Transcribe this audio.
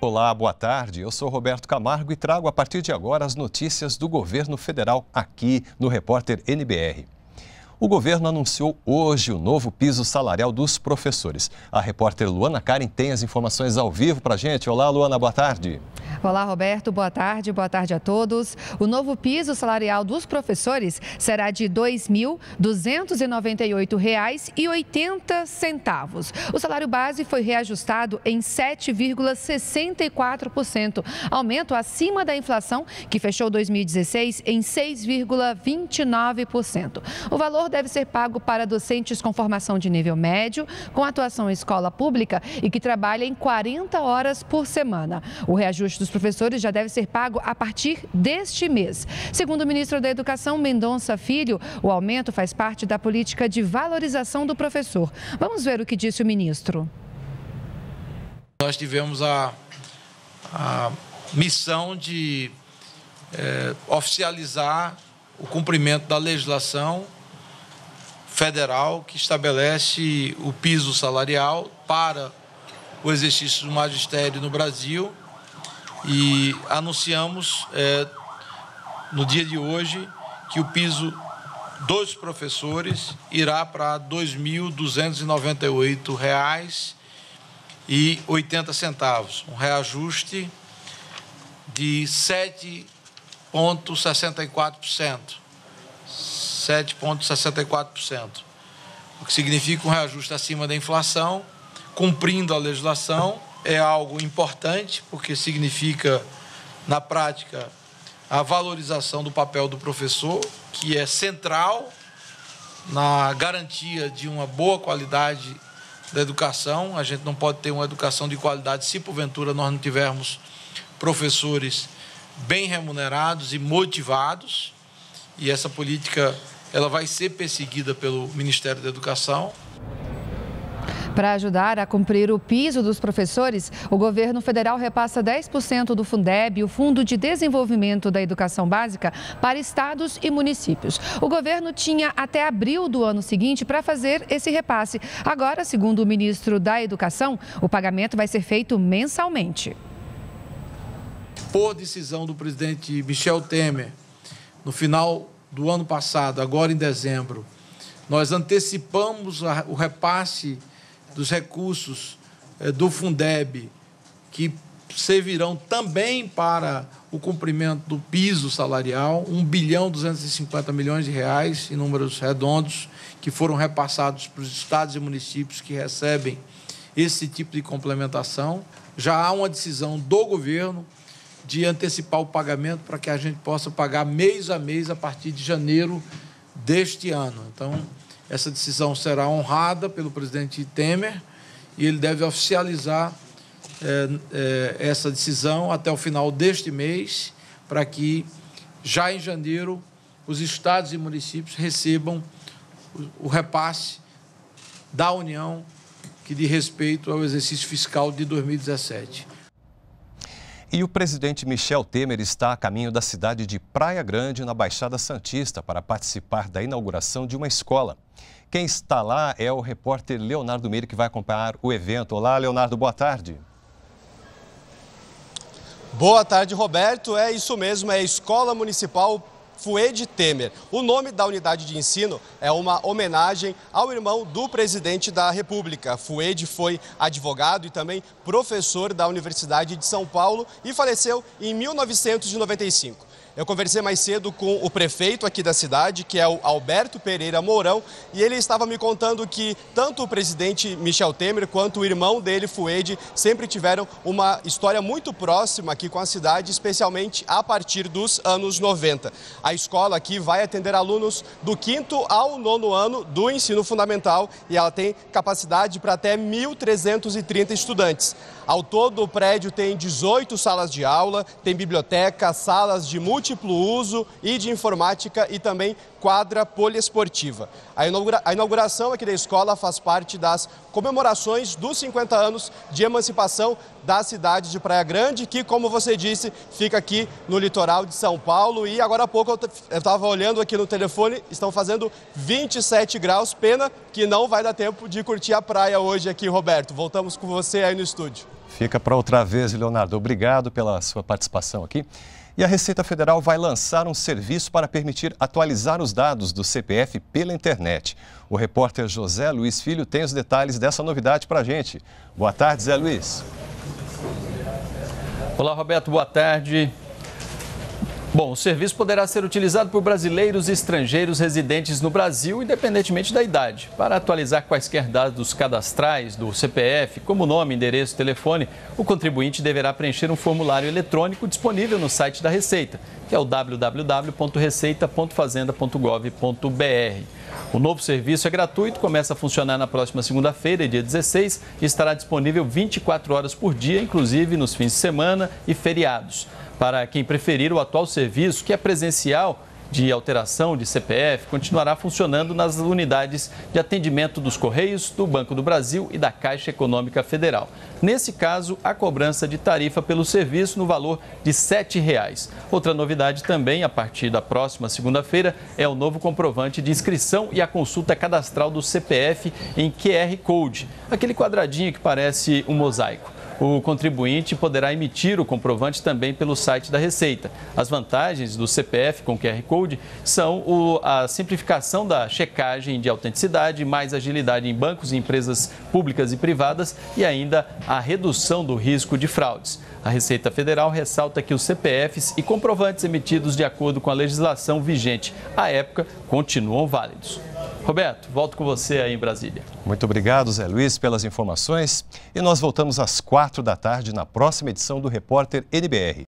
Olá, boa tarde. Eu sou Roberto Camargo e trago a partir de agora as notícias do governo federal aqui no Repórter NBR. O governo anunciou hoje o novo piso salarial dos professores. A repórter Luana Karen tem as informações ao vivo para a gente. Olá, Luana, boa tarde. Olá, Roberto, boa tarde. Boa tarde a todos. O novo piso salarial dos professores será de R$ 2.298,80. O salário base foi reajustado em 7,64%, aumento acima da inflação, que fechou 2016 em 6,29%. O valor deve ser pago para docentes com formação de nível médio, com atuação em escola pública e que trabalha em 40 horas por semana. O reajuste dos professores já deve ser pago a partir deste mês. Segundo o ministro da Educação, Mendonça Filho, o aumento faz parte da política de valorização do professor. Vamos ver o que disse o ministro. Nós tivemos a missão de oficializar o cumprimento da legislação federal que estabelece o piso salarial para o exercício do magistério no Brasil e anunciamos no dia de hoje que o piso dos professores irá para R$ 2.298,80, um reajuste de 7,64%, o que significa um reajuste acima da inflação, cumprindo a legislação. É algo importante, porque significa, na prática, a valorização do papel do professor, que é central na garantia de uma boa qualidade da educação. A gente não pode ter uma educação de qualidade se, porventura, nós não tivermos professores bem remunerados e motivados. E essa política, ela vai ser perseguida pelo Ministério da Educação. Para ajudar a cumprir o piso dos professores, o governo federal repassa 10% do Fundeb, o Fundo de Desenvolvimento da Educação Básica, para estados e municípios. O governo tinha até abril do ano seguinte para fazer esse repasse. Agora, segundo o ministro da Educação, o pagamento vai ser feito mensalmente. Por decisão do presidente Michel Temer, no final do ano passado, agora em dezembro, nós antecipamos o repasse dos recursos do Fundeb, que servirão também para o cumprimento do piso salarial, R$ 1.250 bilhões, em números redondos, que foram repassados para os estados e municípios que recebem esse tipo de complementação. Já há uma decisão do governo de antecipar o pagamento para que a gente possa pagar mês a mês a partir de janeiro deste ano. Então, essa decisão será honrada pelo presidente Temer e ele deve oficializar essa decisão até o final deste mês, para que já em janeiro os estados e municípios recebam o repasse da União que diz respeito ao exercício fiscal de 2017. E o presidente Michel Temer está a caminho da cidade de Praia Grande, na Baixada Santista, para participar da inauguração de uma escola. Quem está lá é o repórter Leonardo Meire, que vai acompanhar o evento. Olá, Leonardo, boa tarde. Boa tarde, Roberto. É isso mesmo, é a Escola Municipal Fuede Temer. O nome da unidade de ensino é uma homenagem ao irmão do presidente da República. Fuede foi advogado e também professor da Universidade de São Paulo e faleceu em 1995. Eu conversei mais cedo com o prefeito aqui da cidade, que é o Alberto Pereira Mourão, e ele estava me contando que tanto o presidente Michel Temer quanto o irmão dele, Fuede, sempre tiveram uma história muito próxima aqui com a cidade, especialmente a partir dos anos 90. A escola aqui vai atender alunos do 5º ao 9º ano do ensino fundamental e ela tem capacidade para até 1.330 estudantes. Ao todo, o prédio tem 18 salas de aula, tem biblioteca, salas de múltiplo uso e de informática e também quadra poliesportiva. A inauguração aqui da escola faz parte das comemorações dos 50 anos de emancipação da cidade de Praia Grande, que, como você disse, fica aqui no litoral de São Paulo. E agora há pouco eu estava olhando aqui no telefone, estão fazendo 27 graus, pena que não vai dar tempo de curtir a praia hoje aqui, Roberto. Voltamos com você aí no estúdio. Fica para outra vez, Leonardo. Obrigado pela sua participação aqui. E a Receita Federal vai lançar um serviço para permitir atualizar os dados do CPF pela internet. O repórter José Luiz Filho tem os detalhes dessa novidade para a gente. Boa tarde, Zé Luiz. Olá, Roberto. Boa tarde. Bom, o serviço poderá ser utilizado por brasileiros e estrangeiros residentes no Brasil, independentemente da idade, para atualizar quaisquer dados cadastrais do CPF, como nome, endereço, telefone. O contribuinte deverá preencher um formulário eletrônico disponível no site da Receita, que é o www.receita.fazenda.gov.br. O novo serviço é gratuito, começa a funcionar na próxima segunda-feira, dia 16, e estará disponível 24 horas por dia, inclusive nos fins de semana e feriados. Para quem preferir, o atual serviço, que é presencial, de alteração de CPF, continuará funcionando nas unidades de atendimento dos Correios, do Banco do Brasil e da Caixa Econômica Federal. Nesse caso, a cobrança de tarifa pelo serviço no valor de R$ 7,00. Outra novidade também, a partir da próxima segunda-feira, é o novo comprovante de inscrição e a consulta cadastral do CPF em QR Code, aquele quadradinho que parece um mosaico. O contribuinte poderá emitir o comprovante também pelo site da Receita. As vantagens do CPF com QR Code são a simplificação da checagem de autenticidade, mais agilidade em bancos e empresas públicas e privadas e ainda a redução do risco de fraudes. A Receita Federal ressalta que os CPFs e comprovantes emitidos de acordo com a legislação vigente à época continuam válidos. Roberto, volto com você aí em Brasília. Muito obrigado, Zé Luiz, pelas informações. E nós voltamos às 4 da tarde na próxima edição do Repórter NBR.